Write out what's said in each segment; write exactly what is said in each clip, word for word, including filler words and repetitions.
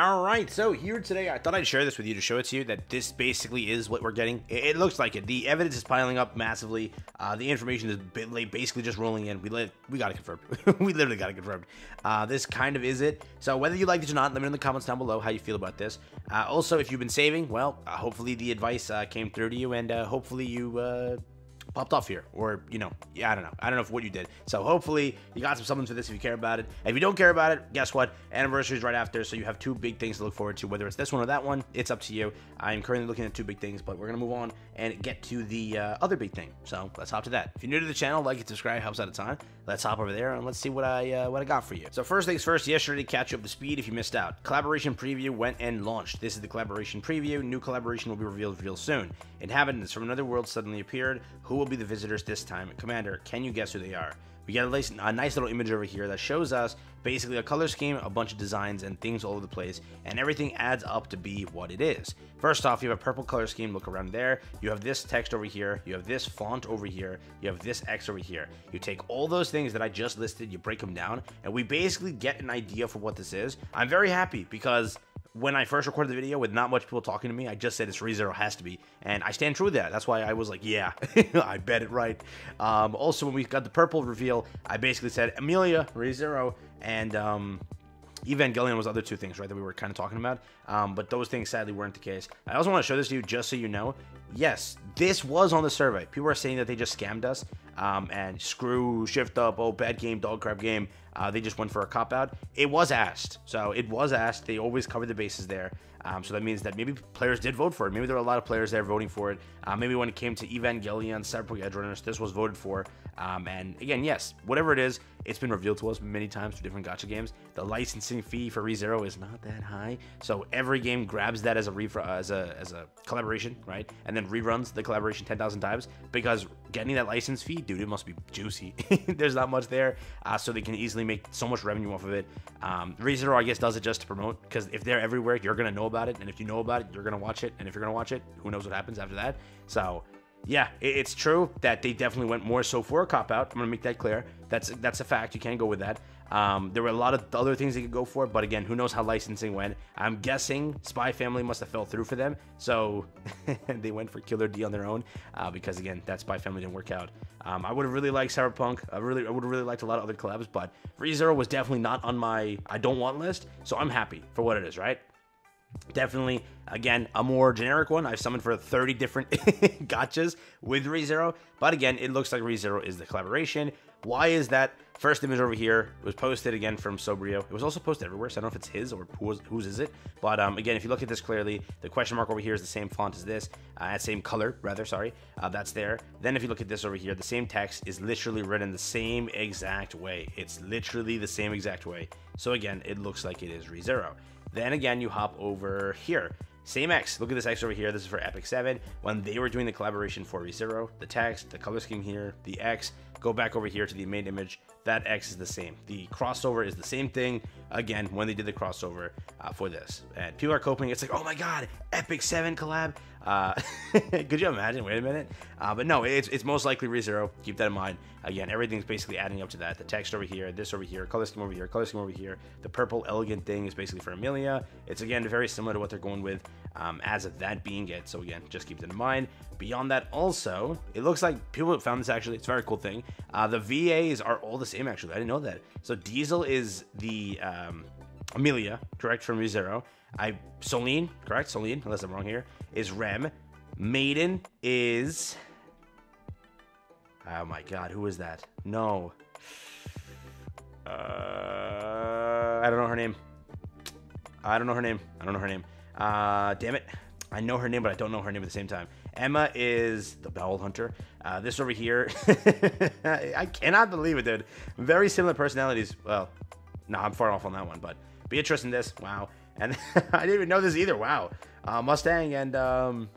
All right, so here today, I thought I'd share this with you to show it to you that this basically is what we're getting. It, it looks like it. The evidence is piling up massively. Uh, the information is basically just rolling in. We li we got it confirmed. We literally got it confirmed. Uh, this kind of is it. So whether you like it or not, let me know in the comments down below how you feel about this. Uh, also, if you've been saving, well, uh, hopefully the advice uh, came through to you, and uh, hopefully you... Uh, popped off here, or you know, yeah, I don't know. I don't know if what you did. So hopefully you got some something for this if you care about it. If you don't care about it, guess what? Anniversary is right after, so you have two big things to look forward to. Whether it's this one or that one, it's up to you. I'm currently looking at two big things, but we're gonna move on and get to the uh, other big thing. So let's hop to that. If you're new to the channel, like and subscribe helps out a ton. Let's hop over there and let's see what I uh, what I got for you. So first things first, yesterday to catch you up to speed if you missed out. Collaboration preview went and launched. This is the collaboration preview. New collaboration will be revealed real soon. Inhabitants from another world suddenly appeared. Who will be the visitors this time? Commander, can you guess who they are? We got a nice little image over here that shows us basically a color scheme, a bunch of designs, and things all over the place, and everything adds up to be what it is. First off, you have a purple color scheme. Look around there. You have this text over here. You have this font over here. You have this X over here. You take all those things that I just listed, you break them down, and we basically get an idea for what this is. I'm very happy because... when I first recorded the video with not much people talking to me, I just said it's Re:Zero has to be, and I stand true to that. That's why I was like, yeah, I bet it right. Um, also, when we got the purple reveal, I basically said Emilia, Re:Zero, and um, Evangelion was the other two things, right, that we were kind of talking about. Um, but those things sadly weren't the case. I also want to show this to you just so you know. Yes, this was on the survey. People are saying that they just scammed us um, and screw, shift up, oh, bad game, dog crap game. Uh, they just went for a cop-out. It was asked. So it was asked. They always cover the bases there. Um, so that means that maybe players did vote for it. Maybe there were a lot of players there voting for it. Uh, maybe when it came to Evangelion, Cyberpunk, Edge Runners, this was voted for. Um, and again, yes, whatever it is, it's been revealed to us many times through different gacha games. The licensing fee for Re:Zero is not that high. So every game grabs that as a, re as a, as a collaboration, right? And then reruns the collaboration ten thousand times because getting that license fee, dude, it must be juicy. There's not much there. Uh, so they can easily make so much revenue off of it. um Re:Zero, I guess, does it just to promote, because if they're everywhere, you're gonna know about it, and if you know about it, you're gonna watch it, and if you're gonna watch it, who knows what happens after that. So yeah, it's true that they definitely went more so for a cop-out. I'm gonna make that clear. That's that's a fact. You can't go with that. Um, there were a lot of other things they could go for, but again, who knows how licensing went. I'm guessing Spy Family must have fell through for them, so they went for Killer D on their own, uh, because again, that Spy Family didn't work out. Um, I would have really liked Cyberpunk. I really, I would have really liked a lot of other collabs, but Re:Zero was definitely not on my I don't want list, so I'm happy for what it is, right? Definitely, again, a more generic one. I've summoned for thirty different gotchas with Re:Zero, but again, it looks like Re:Zero is the collaboration. Why is that? First image over here was posted again from Sobrio. It was also posted everywhere, so I don't know if it's his or whose, whose is it. But um, again, if you look at this clearly, the question mark over here is the same font as this, uh, same color, rather, sorry. Uh, that's there. Then if you look at this over here, the same text is literally written the same exact way. It's literally the same exact way. So again, it looks like it is Re:Zero. Then again, you hop over here. Same X. Look at this X over here. This is for Epic seven. When they were doing the collaboration for Re:Zero, the text, the color scheme here, the X. Go back over here to the main image. That X is the same. The crossover is the same thing. Again, when they did the crossover uh, for this. And people are coping. It's like, oh my God, Epic seven collab. Uh, could you imagine? Wait a minute. Uh, but no, it's, it's most likely Re:Zero. Keep that in mind. Again, everything's basically adding up to that. The text over here, this over here, color scheme over here, color scheme over here. The purple elegant thing is basically for Emilia. It's, again, very similar to what they're going with um, as of that being it. So, again, just keep that in mind. Beyond that, also, it looks like people found this, actually. It's a very cool thing. Uh, the V As are all the same, actually. I didn't know that. So, Diesel is the um, Emilia, correct, from Re:Zero. I Soline, correct? Soline, unless I'm wrong here, is Rem. Maiden is... oh my God, who is that? No. Uh, I don't know her name. I don't know her name. I don't know her name. Uh, damn it. I know her name, but I don't know her name at the same time. Emma is the Bowel Hunter. Uh, this over here. I cannot believe it, dude. Very similar personalities. Well, no, I'm far off on that one, but Beatrice in this. Wow. And I didn't even know this either. Wow. Uh, Mustang and um,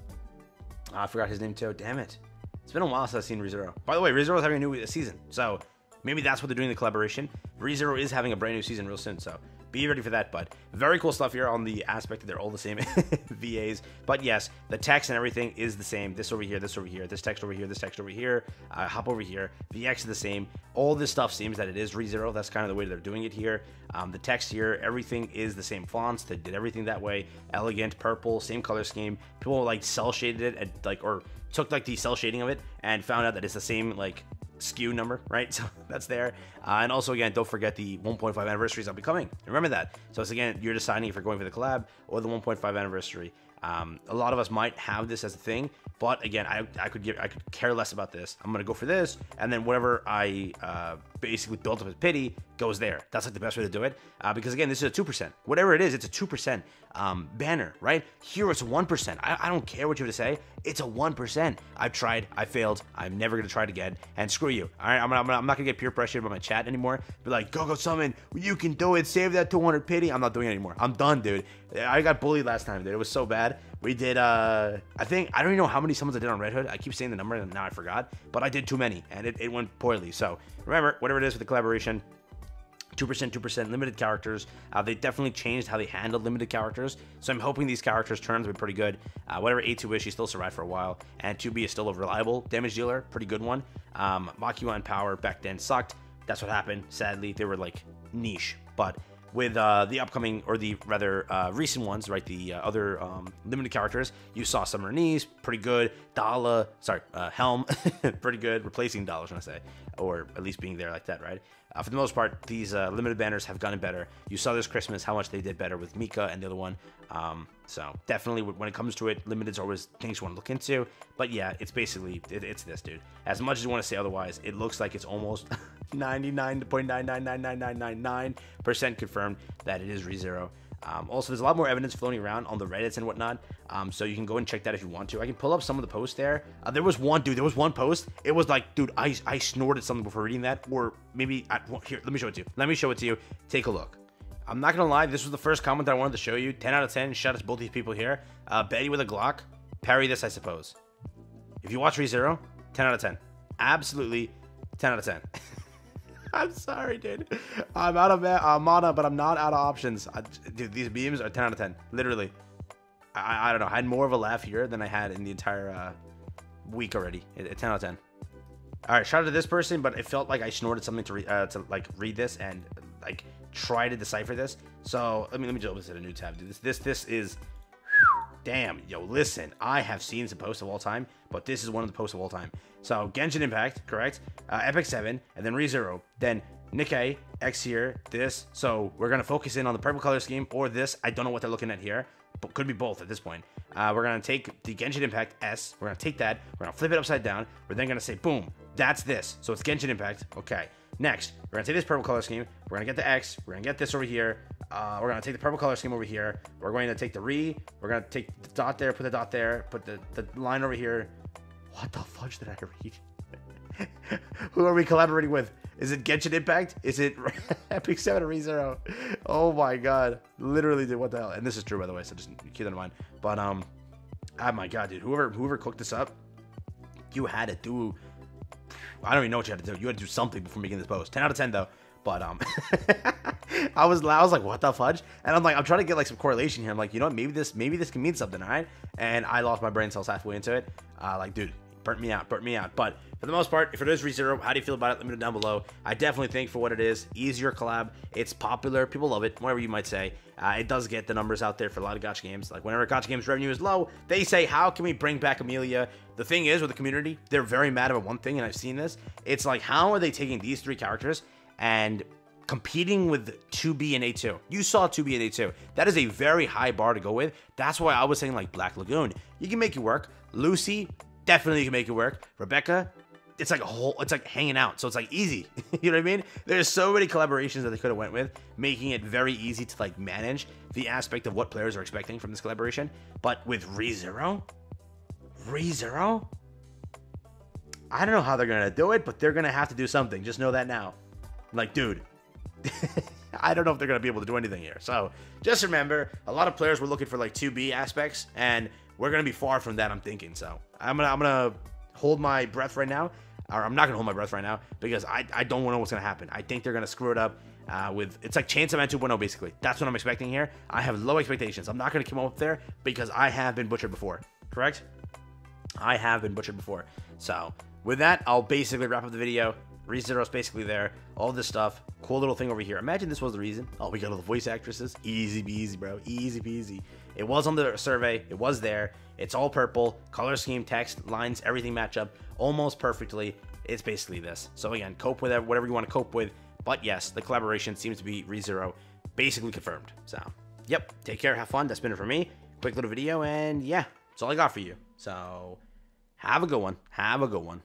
oh, I forgot his name too. Damn it. It's been a while since I've seen Re:Zero. By the way, Re:Zero is having a new season. So maybe that's what they're doing in the collaboration. Re:Zero is having a brand new season real soon. So be ready for that, bud. Very cool stuff here on the aspect that they're all the same V As. But yes, the text and everything is the same. This over here, this over here, this text over here, this text over here, uh, hop over here. V X is the same. All this stuff seems that it is Re:Zero. That's kind of the way they're doing it here. Um, the text here, everything is the same fonts. They did everything that way. Elegant, purple, same color scheme. People like cell shaded it, and, like, or took like the cell shading of it and found out that it's the same like S K U number, right? So that's there. Uh, and also, again, don't forget the one point five anniversaries I'll be coming. Remember that. So it's, again, you're deciding if you're going for the collab or the one point five anniversary. Um, a lot of us might have this as a thing, but again, I, I could give, I could care less about this. I'm gonna go for this, and then whatever I uh, basically built up as pity goes there. That's like the best way to do it, uh, because again, this is a two percent. Whatever it is, it's a two percent um, banner, right? Here it's one percent. I, I don't care what you have to say. It's a one percent. I've tried, I failed. I'm never gonna try it again. And screw you. All right, I'm, I'm, I'm not gonna get peer pressured by my chat anymore. Be like, go go summon. You can do it. Save that two hundred pity. I'm not doing it anymore. I'm done, dude. I got bullied last time, dude. It was so bad. We did, uh, I think, I don't even know how many summons I did on Red Hood. I keep saying the number and now I forgot, but I did too many and it, it went poorly. So remember, whatever it is with the collaboration, two percent, two percent, limited characters. Uh, they definitely changed how they handled limited characters. So I'm hoping these characters turn out to be pretty good. Uh, whatever A two is, she still survived for a while. And two B is still a reliable damage dealer, pretty good one. Um, Makiwa and Power back then sucked. That's what happened. Sadly, they were like niche, but with uh, the upcoming, or the rather uh, recent ones, right? The uh, other um, limited characters, you saw Summernees, pretty good. Dala, sorry, uh, Helm, pretty good. Replacing Dala, should I say, or at least being there like that, right? Uh, for the most part, these uh, limited banners have gotten better. You saw this Christmas how much they did better with Mika and the other one. Um, so definitely when it comes to it, limited's always things you want to look into. But yeah, it's basically, it, it's this, dude. As much as you want to say otherwise, it looks like it's almost ninety-nine point nine nine nine nine nine nine nine percent confirmed that it is Re:Zero. Um, also, there's a lot more evidence floating around on the Reddits and whatnot, um, so you can go and check that if you want to. I can pull up some of the posts there. Uh, there was one, dude, there was one post. It was like, dude, I, I snorted something before reading that, or maybe, I, here, let me show it to you. Let me show it to you. Take a look. I'm not going to lie, this was the first comment that I wanted to show you. ten out of ten, shout out to both these people here. Uh, Betty with a Glock, parry this, I suppose. If you watch Re:Zero, ten out of ten. Absolutely ten out of ten. I'm sorry, dude. I'm out of uh, mana, but I'm not out of options. I, dude, these memes are ten out of ten. Literally. I, I don't know. I had more of a laugh here than I had in the entire uh, week already. ten out of ten. All right, shout out to this person, but it felt like I snorted something to, re uh, to like read this and like try to decipher this. So let me let me just open this in a new tab, dude. This this this is. Damn, yo, listen, I have seen some posts of all time, but this is one of the posts of all time. So, Genshin Impact, correct? Uh, Epic seven, and then Re:Zero, then Nikke, X here, this. So, we're going to focus in on the purple color scheme or this. I don't know what they're looking at here, but could be both at this point. Uh, we're going to take the Genshin Impact S. We're going to take that. We're going to flip it upside down. We're then going to say, boom, that's this. So, it's Genshin Impact. Okay. Next, we're going to take this purple color scheme. We're going to get the X. We're going to get this over here. Uh, we're going to take the purple color scheme over here. We're going to take the re. We're going to take the dot there, put the dot there, put the, the line over here. What the fudge did I read? Who are we collaborating with? Is it Genshin Impact? Is it Epic seven or Re:Zero? Oh my god. Literally, dude, what the hell? And this is true, by the way, so just keep that in mind. But, um, oh my god, dude, whoever, whoever cooked this up, you had to do... I don't even know what you had to do. You had to do something before making this post. ten out of ten, though. But um, I was I was like, what the fudge? And I'm like, I'm trying to get like some correlation here. I'm like, you know what? Maybe this maybe this can mean something, all right? And I lost my brain cells halfway into it. Uh, like, dude, burnt me out, burnt me out. But for the most part, if it is Re:Zero, how do you feel about it? Let me know down below. I definitely think for what it is, easier collab. It's popular. People love it, whatever you might say. Uh, it does get the numbers out there for a lot of gacha games. Like whenever gacha games revenue is low, they say, how can we bring back Emilia? The thing is with the community, they're very mad about one thing, and I've seen this. It's like, how are they taking these three characters and competing with two B and A two? You saw two B and A two. That is a very high bar to go with. That's why I was saying like Black Lagoon. You can make it work. Lucy, definitely can make it work. Rebecca, it's like a whole, it's like hanging out. So it's like easy. You know what I mean? There's so many collaborations that they could have went with, making it very easy to like manage the aspect of what players are expecting from this collaboration. But with Re:Zero, Re:Zero, I don't know how they're going to do it, but they're going to have to do something. Just know that now. Like, dude, I don't know if they're going to be able to do anything here. So just remember, a lot of players were looking for like two B aspects, and we're going to be far from that, I'm thinking. So I'm going to, I'm going to hold my breath right now, or I'm not going to hold my breath right now because I, I don't know what's going to happen. I think they're going to screw it up. uh, with it's like Chainsaw Man two point oh, basically. That's what I'm expecting here. I have low expectations. I'm not going to come up there because I have been butchered before, correct? I have been butchered before. So with that, I'll basically wrap up the video. Re:Zero's basically there. All this stuff. Cool little thing over here. Imagine this was the reason. Oh, we got all the voice actresses. Easy peasy, bro. Easy peasy. It was on the survey. It was there. It's all purple. Color scheme, text, lines, everything match up almost perfectly. It's basically this. So again, cope with whatever you want to cope with. But yes, the collaboration seems to be Re:Zero basically confirmed. So, yep. Take care. Have fun. That's been it for me. Quick little video. And yeah, that's all I got for you. So have a good one. Have a good one.